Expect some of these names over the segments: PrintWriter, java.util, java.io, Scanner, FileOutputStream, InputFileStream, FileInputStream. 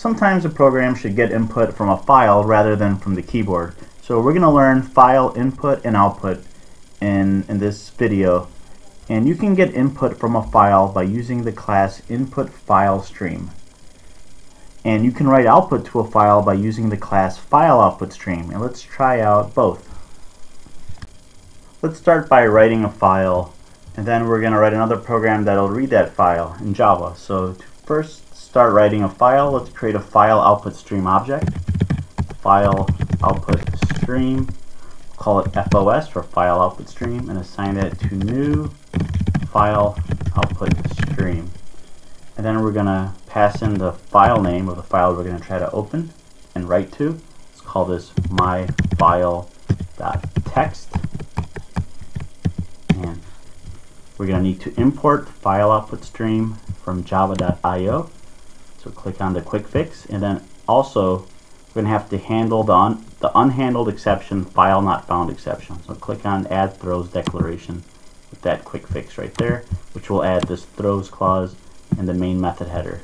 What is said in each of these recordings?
Sometimes a program should get input from a file rather than from the keyboard. So we're going to learn file input and output in this video. And you can get input from a file by using the class InputFileStream. And you can write output to a file by using the class FileOutputStream. And let's try out both. Let's start by writing a file, and then we're going to write another program that will read that file in Java. So to first start writing a file, let's create a file output stream object. File output stream, call it FOS for file output stream, and assign it to new file output stream. And then we're going to pass in the file name of the file we're going to try to open and write to. Let's call this myFile.text. And we're going to need to import file output stream from java.io. So click on the quick fix, and then also we're going to have to handle the unhandled exception, file not found exception. So click on add throws declaration with that quick fix right there, which will add this throws clause and the main method header.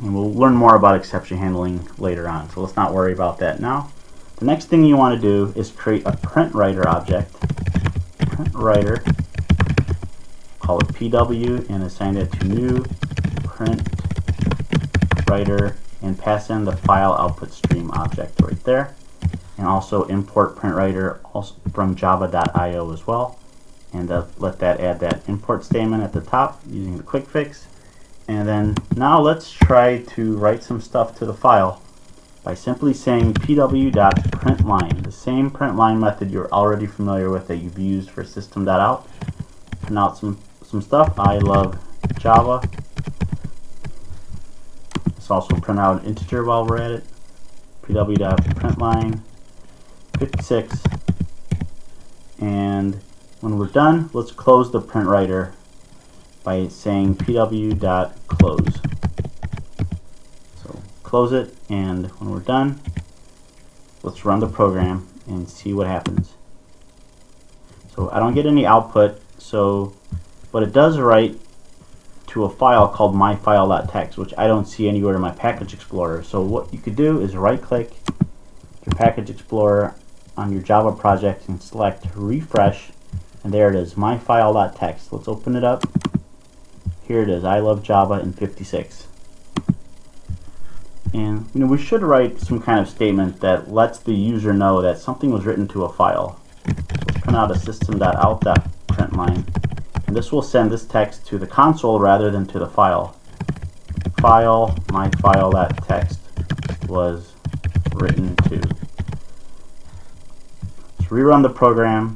And we'll learn more about exception handling later on, so let's not worry about that now. The next thing you want to do is create a PrintWriter object. PrintWriter, call it PW, and assign it to new PrintWriter and pass in the file output stream object right there, and also import PrintWriter also from java.io as well, and let that add that import statement at the top using the quick fix. And then now let's try to write some stuff to the file by simply saying pw.println, the same println method you're already familiar with that you've used for system.out. Print out some stuff. I love Java. Let's also print out an integer while we're at it. pw.println 56. And when we're done, let's close the PrintWriter by saying pw.close. So close it, and when we're done, let's run the program and see what happens. So I don't get any output. So, but it does write to a file called myfile.txt, which I don't see anywhere in my package explorer. So what you could do is right-click your package explorer on your Java project and select refresh, and there it is, myfile.txt. Let's open it up. Here it is, I love Java in 56. And you know, we should write some kind of statement that lets the user know that something was written to a file. So let's print out a system.out.println, and this will send this text to the console rather than to the file. File, my file, that text was written to. Let's rerun the program,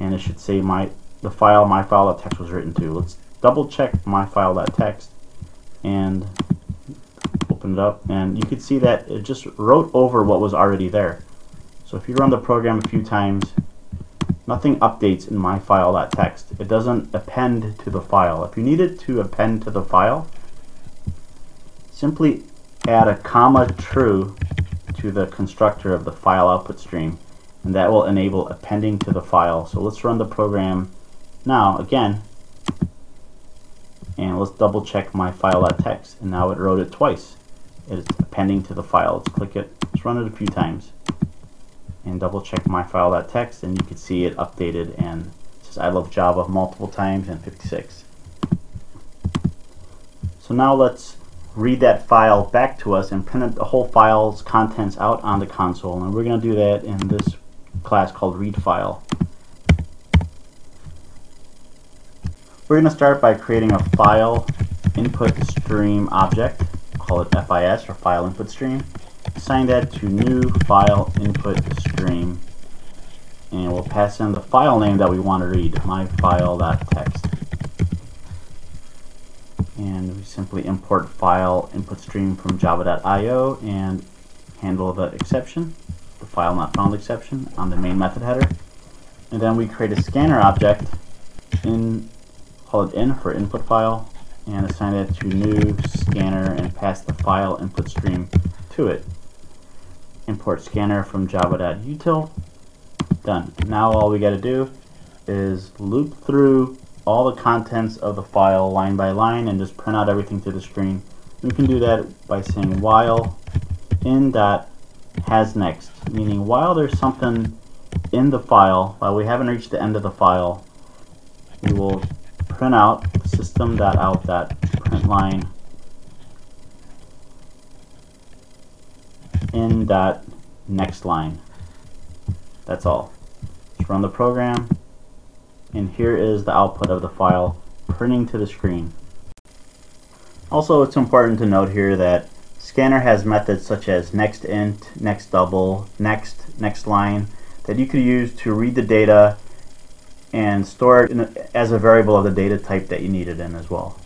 and it should say the file, my file, that text was written to. Let's double check my file, that text, and open it up, and you can see that it just wrote over what was already there. So if you run the program a few times, nothing updates in myfile.txt. It doesn't append to the file. If you need it to append to the file, simply add a comma true to the constructor of the file output stream, and that will enable appending to the file. So let's run the program now again, and let's double check myfile.txt, and now it wrote it twice. It's appending to the file. Let's click it. Let's run it a few times and double check myfile.txt, and you can see it updated and says I love Java multiple times in 56. So now let's read that file back to us and print the whole file's contents out on the console, and we're going to do that in this class called readFile. We're going to start by creating a file input stream object, call it FIS or file input stream. Assign that to new file input stream, and we'll pass in the file name that we want to read, myfile.txt. And we simply import file input stream from java.io and handle the exception, the file not found exception, on the main method header. And then we create a scanner object, call it in for input file, and assign that to new scanner and pass the file input stream to it. Import scanner from java.util. Done. Now all we got to do is loop through all the contents of the file line by line and just print out everything to the screen. We can do that by saying while in dot has next, meaning while there's something in the file, while we haven't reached the end of the file, we will print out system.out.println in dot next line. That's all. Let's run the program, and here is the output of the file printing to the screen. Also, it's important to note here that Scanner has methods such as nextInt, nextDouble, next, nextLine that you could use to read the data and store it as a variable of the data type that you need it in as well.